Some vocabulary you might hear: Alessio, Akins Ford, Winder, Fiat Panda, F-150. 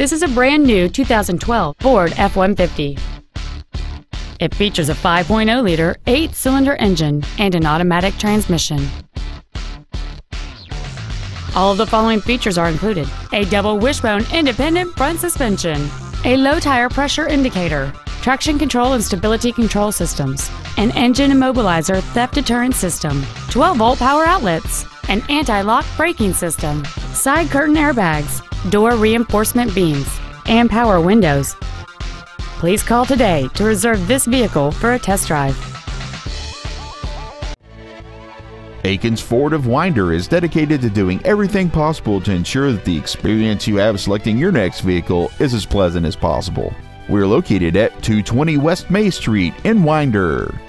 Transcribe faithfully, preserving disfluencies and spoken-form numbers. This is a brand new two thousand twelve Ford F one fifty. It features a five point oh liter eight-cylinder engine and an automatic transmission. All of the following features are included: a double wishbone independent front suspension, a low tire pressure indicator, traction control and stability control systems, an engine immobilizer theft deterrent system, twelve volt power outlets, an anti-lock braking system, side curtain airbags, door reinforcement beams, and power windows. Please call today to reserve this vehicle for a test drive. Akins Ford of Winder is dedicated to doing everything possible to ensure that the experience you have selecting your next vehicle is as pleasant as possible. We're located at two twenty West May Street in Winder.